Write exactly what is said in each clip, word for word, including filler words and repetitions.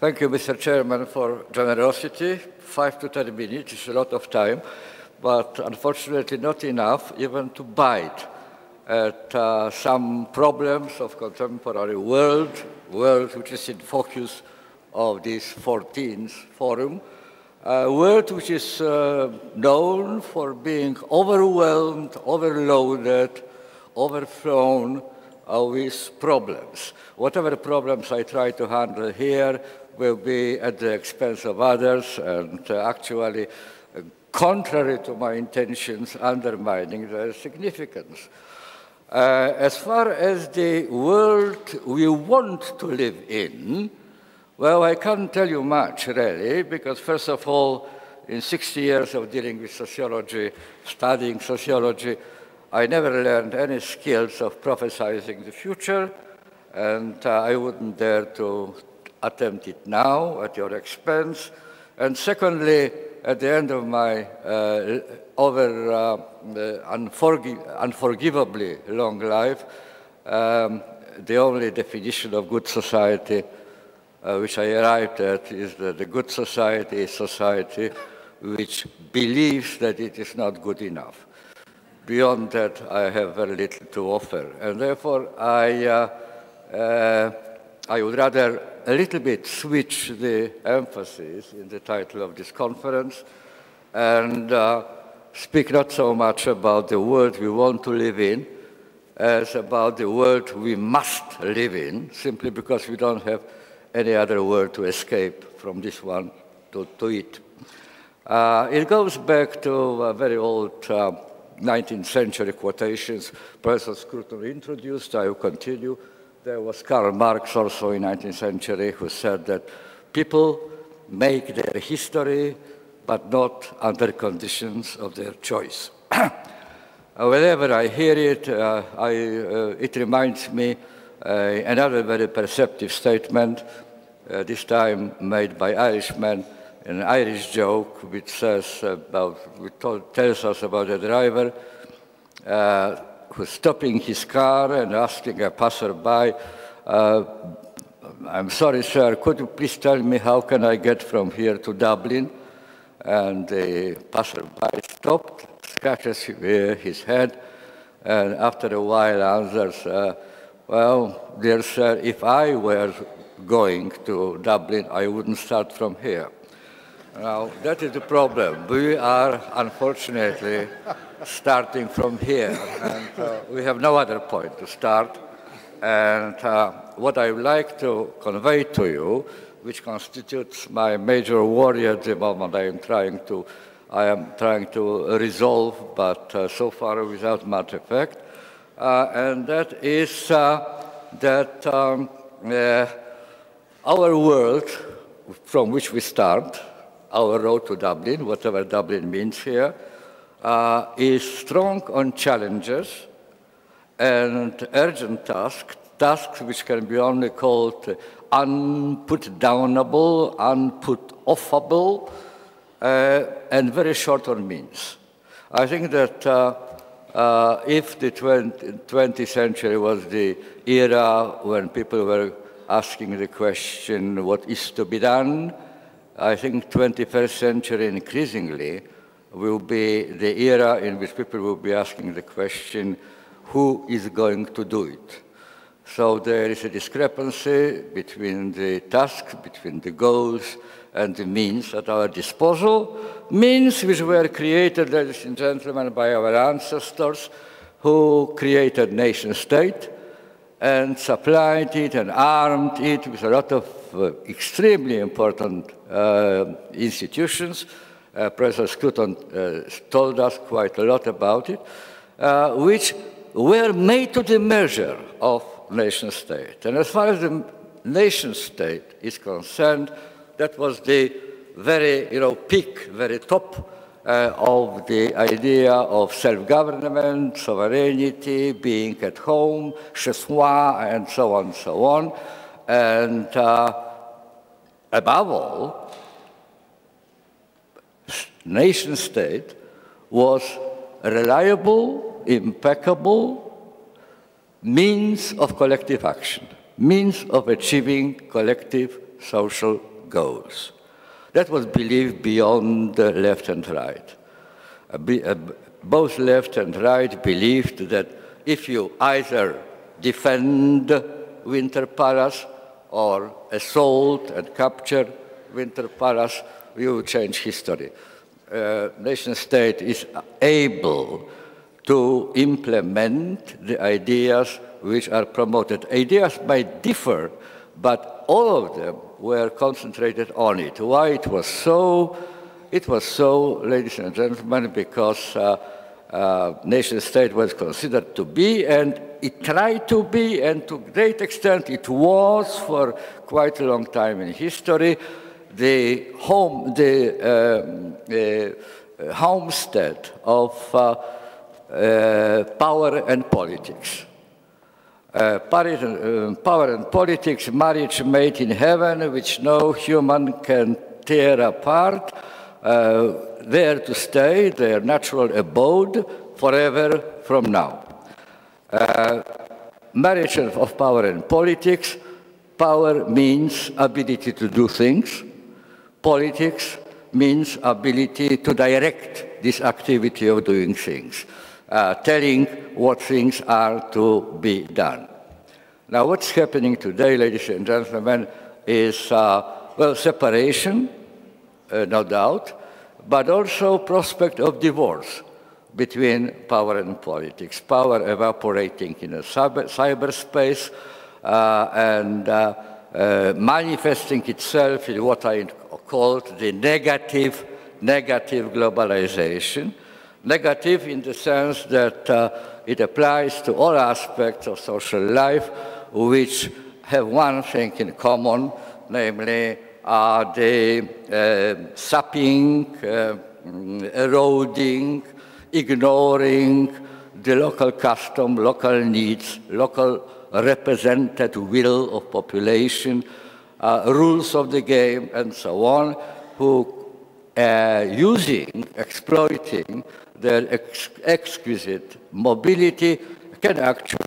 Thank you, Mister Chairman, for generosity. Five to ten minutes is a lot of time, but unfortunately not enough even to bite at uh, some problems of contemporary world, world which is in focus of this fourteenth forum, a world which is uh, known for being overwhelmed, overloaded, overthrown uh, with problems. Whatever problems I try to handle here will be at the expense of others and uh, actually, uh, contrary to my intentions, undermining their significance. Uh, as far as the world we want to live in, well, I can't tell you much, really, because first of all, in sixty years of dealing with sociology, studying sociology, I never learned any skills of prophesizing the future, and uh, I wouldn't dare to attempt it now at your expense. And secondly, at the end of my uh, over uh, unforgi- unforgivably long life, um, the only definition of good society uh, which I arrived at is that the good society is society which believes that it is not good enough. Beyond that, I have very little to offer, and therefore I, uh, uh, I would rather a little bit switch the emphasis in the title of this conference and uh, speak not so much about the world we want to live in as about the world we must live in, simply because we don't have any other world to escape from this one to, to it. Uh, it goes back to a very old uh, nineteenth century quotations Professor Scruton introduced. I will continue. There was Karl Marx also in the nineteenth century who said that people make their history but not under conditions of their choice. Whenever I hear it, uh, I, uh, it reminds me uh, another very perceptive statement, uh, this time made by Irishmen, an Irish joke which says about, which tells us about a driver uh, who's stopping his car and asking a passerby, uh, "I'm sorry, sir, could you please tell me how can I get from here to Dublin?" And the passerby stopped, scratches his head, and after a while answers, uh, "Well, dear sir, if I were going to Dublin, I wouldn't start from here." Now, that is the problem. We are, unfortunately, starting from here, and uh, we have no other point to start. And uh, what I would like to convey to you, which constitutes my major worry at the moment, I am trying to, I am trying to resolve, but uh, so far without much effect, uh, and that is uh, that um, uh, our world from which we start, our road to Dublin, whatever Dublin means here, uh, is strong on challenges and urgent tasks, tasks which can be only called unput-downable, unput-offable, uh, and very short on means. I think that uh, uh, if the twentieth century was the era when people were asking the question, what is to be done, I think twenty-first century increasingly will be the era in which people will be asking the question, who is going to do it? So there is a discrepancy between the tasks, between the goals and the means at our disposal, means which were created, ladies and gentlemen, by our ancestors who created nation-state and supplied it and armed it with a lot of Uh, extremely important uh, institutions. Uh, Professor Scruton uh, told us quite a lot about it, uh, which were made to the measure of nation-state. And as far as the nation-state is concerned, that was the very, you know, peak, very top uh, of the idea of self-government, sovereignty, being at home, chez soi, and so on, so on. And uh, above all, nation-state was a reliable, impeccable means of collective action, means of achieving collective social goals. That was believed beyond the left and right. Both left and right believed that if you either defend Winter Palace or assault and capture Winter Palace, you change history. Uh, nation state is able to implement the ideas which are promoted. Ideas might differ, but all of them were concentrated on it. Why it was so? It was so, ladies and gentlemen, because uh, uh, nation state was considered to be, and it tried to be, and to a great extent it was for quite a long time in history, the home, the um, uh, homestead of uh, uh, power and politics. Uh, power and politics, marriage made in heaven, which no human can tear apart, uh, there to stay, their natural abode, forever from now. Uh, marriage of power and politics, power means ability to do things, politics means ability to direct this activity of doing things. Uh, telling what things are to be done. Now, what's happening today, ladies and gentlemen, is, uh, well, separation, uh, no doubt, but also prospect of divorce between power and politics, power evaporating in a cyber cyberspace uh, and uh, uh, manifesting itself in what I called the negative, negative globalization. Negative in the sense that uh, it applies to all aspects of social life which have one thing in common, namely uh, the uh, sapping, uh, eroding, ignoring the local custom, local needs, local represented will of population, uh, rules of the game, and so on, who uh, using, exploiting, their ex exquisite mobility can actually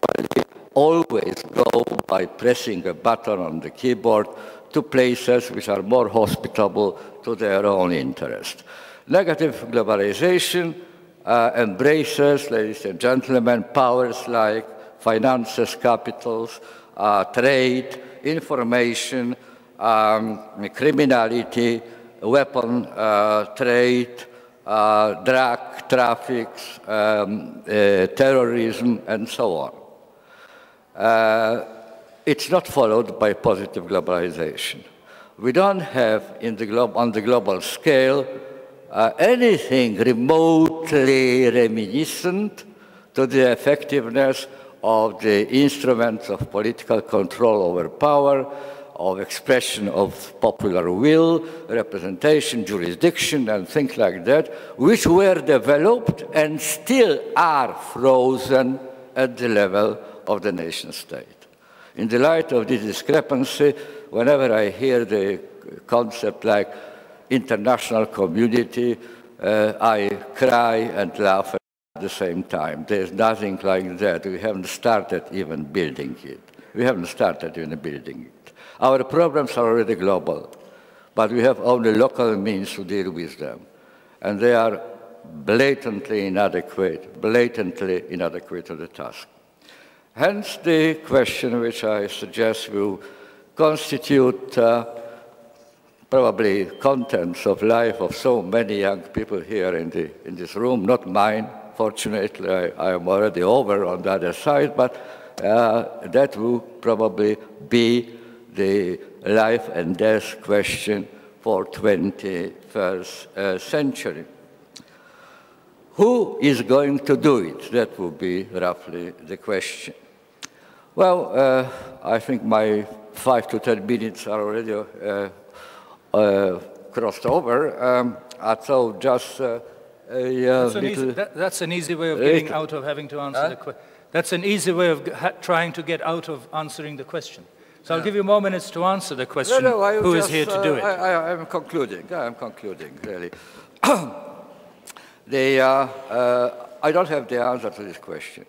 always go by pressing a button on the keyboard to places which are more hospitable to their own interest. Negative globalization uh, embraces, ladies and gentlemen, powers like finances, capitals, uh, trade, information, um, criminality, weapon uh, trade, Uh, drug traffics, um, uh, terrorism, and so on. Uh, it's not followed by positive globalization. We don't have in the globe, on the global scale uh, anything remotely reminiscent to the effectiveness of the instruments of political control over power, of expression of popular will, representation, jurisdiction, and things like that, which were developed and still are frozen at the level of the nation state. In the light of this discrepancy, whenever I hear the concept like international community, uh, I cry and laugh at the same time. There's nothing like that. We haven't started even building it. We haven't started even building it. Our problems are already global, but we have only local means to deal with them. And they are blatantly inadequate, blatantly inadequate to the task. Hence the question which I suggest will constitute uh, probably contents of life of so many young people here in, the, in this room, not mine. Fortunately, I, I am already over on the other side, but uh, that will probably be the life and death question for twenty-first uh, century. Who is going to do it? That would be roughly the question. Well, uh, I think my five to ten minutes are already uh, uh, crossed over. Um, I thought just uh, a uh, that's, an easy, that, that's an easy way of getting little. out of having to answer huh? the question. That's an easy way of ha trying to get out of answering the question. So I'll give you more minutes to answer the question, no, no, who just, is here to uh, do it? I, I am concluding, I am concluding, really. the, uh, uh, I don't have the answer to this question.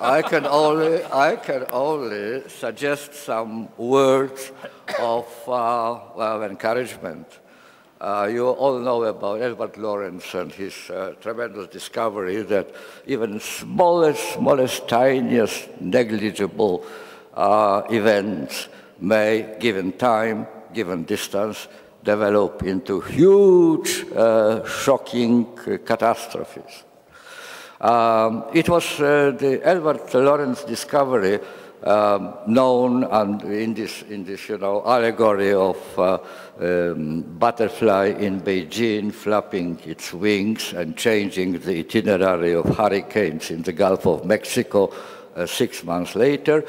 I can only, I can only suggest some words of, uh, well, encouragement. Uh, you all know about Edward Lorenz and his uh, tremendous discovery that even smallest, smallest, tiniest, negligible uh, events may, given time, given distance, develop into huge, uh, shocking uh, catastrophes. Um, it was uh, the Edward Lorenz discovery um, known and in this, in this, you know, allegory of uh, um, butterfly in Beijing flapping its wings and changing the itinerary of hurricanes in the Gulf of Mexico uh, six months later.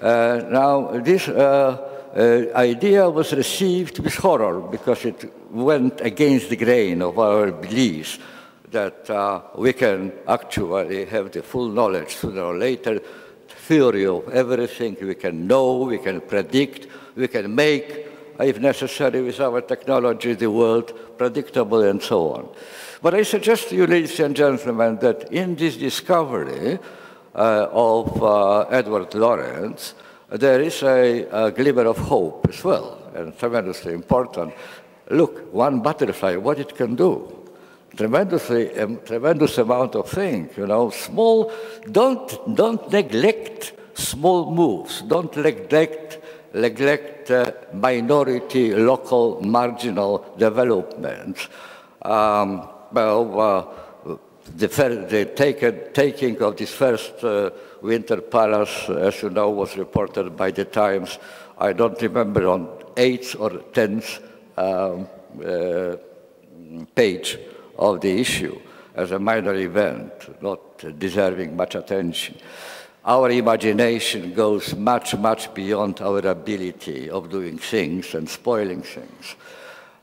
Uh, now, this uh, Uh, idea was received with horror because it went against the grain of our beliefs that uh, we can actually have the full knowledge sooner or later, theory of everything we can know, we can predict, we can make, if necessary, with our technology, the world predictable and so on. But I suggest to you, ladies and gentlemen, that in this discovery uh, of uh, Edward Lorenz, there is a, a glimmer of hope as well, and tremendously important. Look, one butterfly, what it can do. Tremendously, um, tremendous amount of things, you know, small, don't, don't neglect small moves, don't neglect, neglect uh, minority, local, marginal developments. Um, well, uh, the, the take, taking of this first uh, Winter Palace, as you know, was reported by the Times, I don't remember, on eighth or tenth um, uh, page of the issue, as a minor event, not deserving much attention. Our imagination goes much, much beyond our ability of doing things and spoiling things.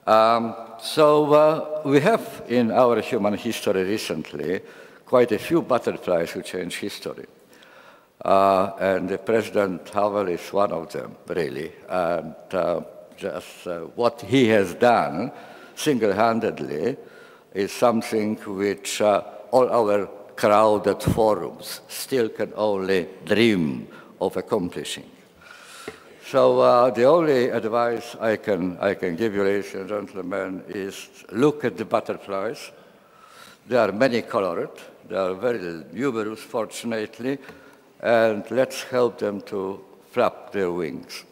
Um, so uh, we have in our human history recently quite a few butterflies who change history. Uh, and the President Havel is one of them, really. And uh, just uh, what he has done single-handedly is something which uh, all our crowded forums still can only dream of accomplishing. So uh, the only advice I can, I can give you, ladies and gentlemen, is look at the butterflies. They are many-colored. They are very numerous, fortunately. And let's help them to flap their wings.